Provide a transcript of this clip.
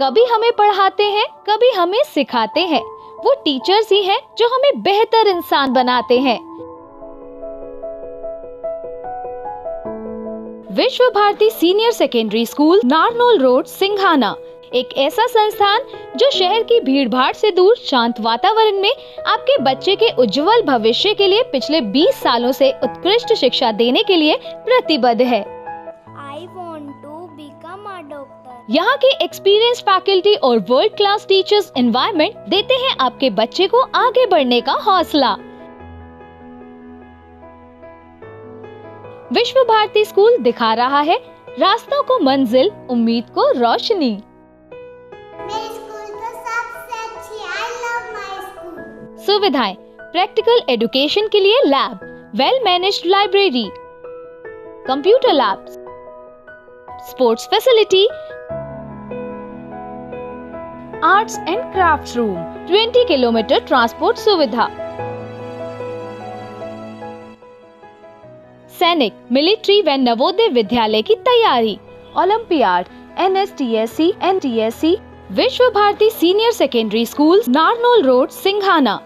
कभी हमें पढ़ाते हैं, कभी हमें सिखाते हैं। वो टीचर्स ही हैं जो हमें बेहतर इंसान बनाते हैं। Vishwa Bharati senior secondary school, Narnaul road, Singhana, एक ऐसा संस्थान जो शहर की भीड़भाड़ से दूर शांत वातावरण में आपके बच्चे के उज्जवल भविष्य के लिए पिछले 20 सालों से उत्कृष्ट शिक्षा देने के लिए प्रतिबद्ध है। यहाँ के एक्सपीरियंस फैकल्टी और वर्ल्ड क्लास टीचर्स एनवायरनमेंट देते हैं आपके बच्चे को आगे बढ़ने का हौसला। विश्व भारती स्कूल दिखा रहा है रास्तों को मंजिल, उम्मीद को रोशनी। मेरे स्कूल तो सबसे अच्छी, I love my school। सुविधाएं, प्रैक्टिकल एजुकेशन के लिए lab, well managed library, computer lab, sports facility, arts and craft room, 20 kilometre transport सुविधा। सैनिक, मिलिट्री व नवोदय विद्यालय की तैयारी, olympiad, NSTSE, NTSE। Vishwa Bharati senior secondary school, Narnaul road, Singhana.